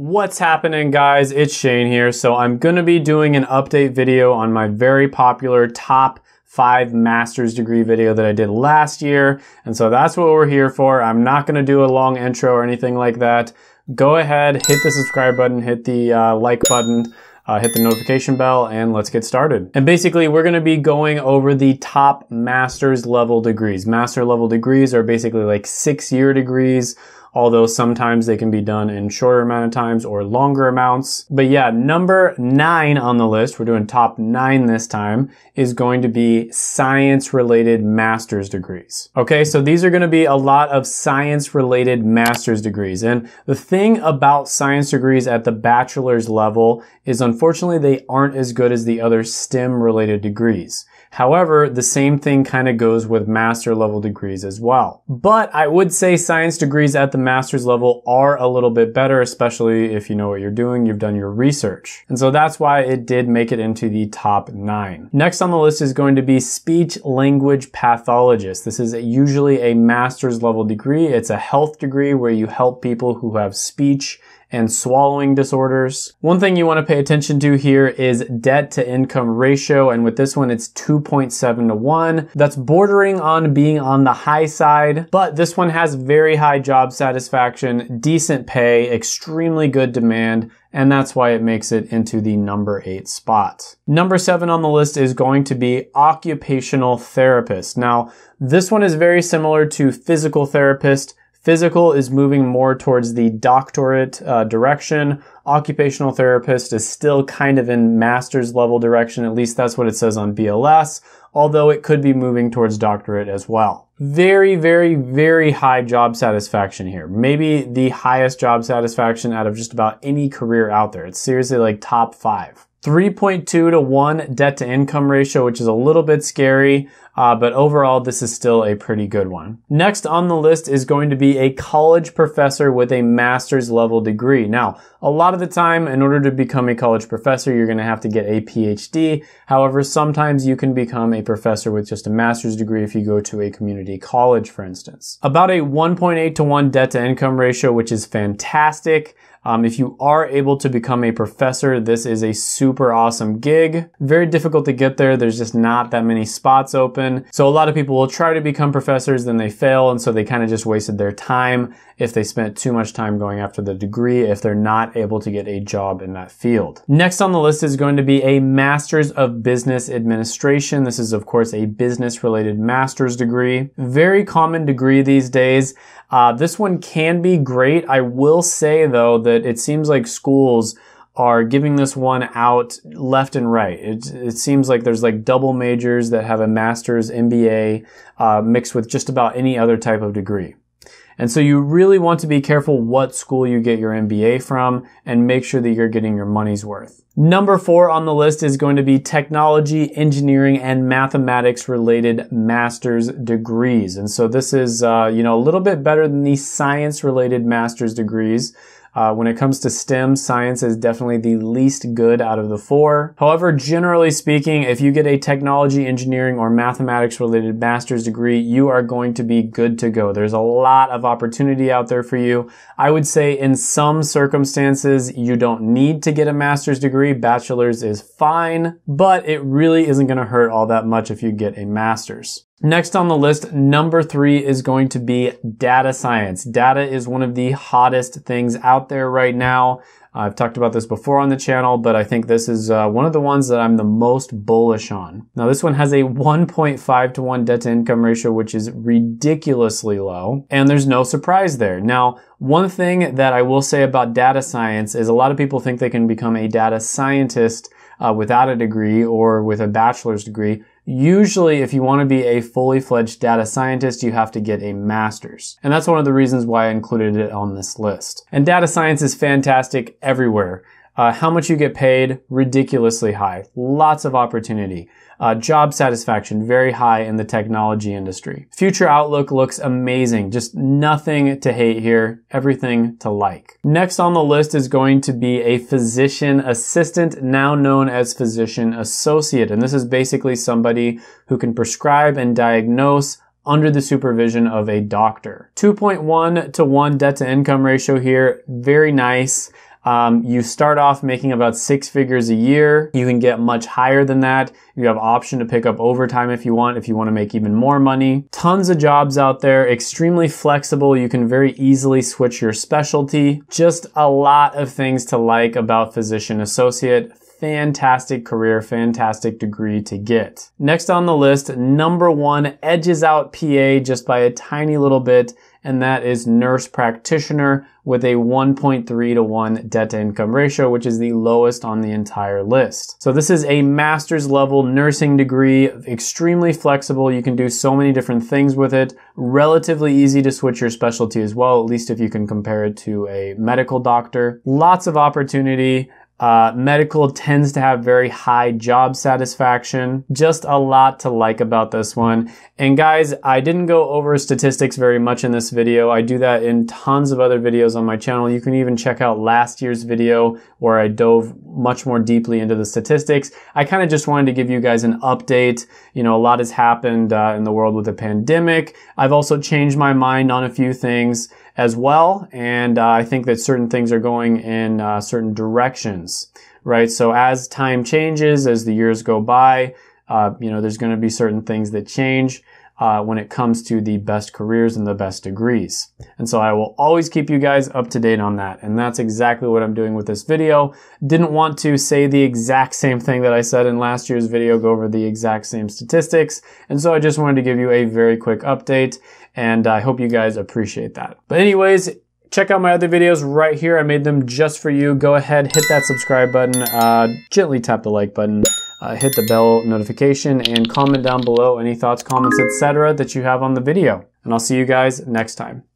What's happening, guys? It's Shane here. So I'm gonna be doing an update video on my very popular top 5 master's degree video that I did last year. And so that's what we're here for. I'm not gonna do a long intro or anything like that. Go ahead, hit the subscribe button, hit the like button, hit the notification bell, and let's get started. And basically, we're gonna be going over the top master's level degrees. Master level degrees are basically like 6-year degrees, although sometimes they can be done in shorter amount of times or longer amounts. But yeah, number 9 on the list, we're doing top 9 this time, is going to be science-related master's degrees. Okay, so these are gonna be a lot of science-related master's degrees. And the thing about science degrees at the bachelor's level is, unfortunately, they aren't as good as the other STEM-related degrees. However, the same thing kind of goes with master level degrees as well. But I would say science degrees at the master's level are a little bit better, especially if you know what you're doing, you've done your research. And so that's why it did make it into the top 9. Next on the list is going to be speech language pathologist. This is usually a master's level degree. It's a health degree where you help people who have speech and swallowing disorders. One thing you want to pay attention to here is debt to income ratio, and with this one it's 2.7 to 1. That's bordering on being on the high side, but this one has very high job satisfaction, decent pay, extremely good demand, and that's why it makes it into the number 8 spot. Number 7 on the list is going to be occupational therapist. Now, this one is very similar to physical therapist. Physical is moving more towards the doctorate direction. Occupational therapist is still kind of in master's level direction, at least that's what it says on BLS, although it could be moving towards doctorate as well. Very, very, very high job satisfaction here. Maybe the highest job satisfaction out of just about any career out there. It's seriously like top 5. 3.2 to 1 debt to income ratio, which is a little bit scary, but overall this is still a pretty good one. Next on the list is going to be a college professor with a master's level degree. Now, a lot of the time, in order to become a college professor, you're going to have to get a PhD. However, sometimes you can become a professor with just a master's degree if you go to a community college, for instance. About a 1.8 to 1 debt to income ratio, which is fantastic. If you are able to become a professor, this is a super awesome gig. Very difficult to get there. There's just not that many spots open. So a lot of people will try to become professors, then they fail, and so they kind of just wasted their time if they spent too much time going after the degree, if they're not able to get a job in that field. Next on the list is going to be a Master's of Business Administration. This is, of course, a business-related master's degree. Very common degree these days. This one can be great. I will say, though, that it seems like schools are giving this one out left and right. It seems like there's like double majors that have a master's MBA mixed with just about any other type of degree. And so you really want to be careful what school you get your MBA from and make sure that you're getting your money's worth. Number 4 on the list is going to be technology, engineering, and mathematics related master's degrees. And so this is, you know, a little bit better than the science related master's degrees. When it comes to STEM, science is definitely the least good out of the 4. However, generally speaking, if you get a technology, engineering, or mathematics-related master's degree, you are going to be good to go. There's a lot of opportunity out there for you. I would say in some circumstances, you don't need to get a master's degree. Bachelor's is fine, but it really isn't going to hurt all that much if you get a master's. Next on the list, number 3 is going to be data science. Data is one of the hottest things out there right now. I've talked about this before on the channel, but I think this is one of the ones that I'm the most bullish on. Now, this one has a 1.5 to 1 debt to income ratio, which is ridiculously low, and there's no surprise there. Now, one thing that I will say about data science is a lot of people think they can become a data scientist without a degree or with a bachelor's degree. Usually, if you want to be a fully fledged data scientist, you have to get a master's. And that's one of the reasons why I included it on this list. And data science is fantastic everywhere. How much you get paid, ridiculously high. Lots of opportunity. Job satisfaction, very high in the technology industry. Future outlook looks amazing. Just nothing to hate here, everything to like. Next on the list is going to be a physician assistant, now known as physician associate. And this is basically somebody who can prescribe and diagnose under the supervision of a doctor. 2.1 to 1 debt to income ratio here, very nice. You start off making about 6 figures a year. You can get much higher than that. You have option to pick up overtime if you want to make even more money. Tons of jobs out there, extremely flexible. You can very easily switch your specialty. Just a lot of things to like about physician associate. Fantastic career, fantastic degree to get. Next on the list, number 1 edges out PA just by a tiny little bit, and that is nurse practitioner with a 1.3:1 debt to income ratio, which is the lowest on the entire list. So this is a master's level nursing degree, extremely flexible. You can do so many different things with it. Relatively easy to switch your specialty as well, at least if you can compare it to a medical doctor. Lots of opportunity. Medical tends to have very high job satisfaction. Just a lot to like about this one. And guys, I didn't go over statistics very much in this video. I do that in tons of other videos on my channel. You can even check out last year's video where I dove much more deeply into the statistics. I kind of just wanted to give you guys an update. You know, a lot has happened in the world with the pandemic. I've also changed my mind on a few things as well, and I think that certain things are going in certain directions, right? So as time changes, as the years go by, you know, there's going to be certain things that change when it comes to the best careers and the best degrees. And so I will always keep you guys up to date on that, and that's exactly what I'm doing with this video. Didn't want to say the exact same thing that I said in last year's video, go over the exact same statistics, and so I just wanted to give you a very quick update, and I hope you guys appreciate that. But anyways, check out my other videos right here. I made them just for you. Go ahead, hit that subscribe button, gently tap the like button, hit the bell notification, and comment down below any thoughts, comments, etc. that you have on the video. And I'll see you guys next time.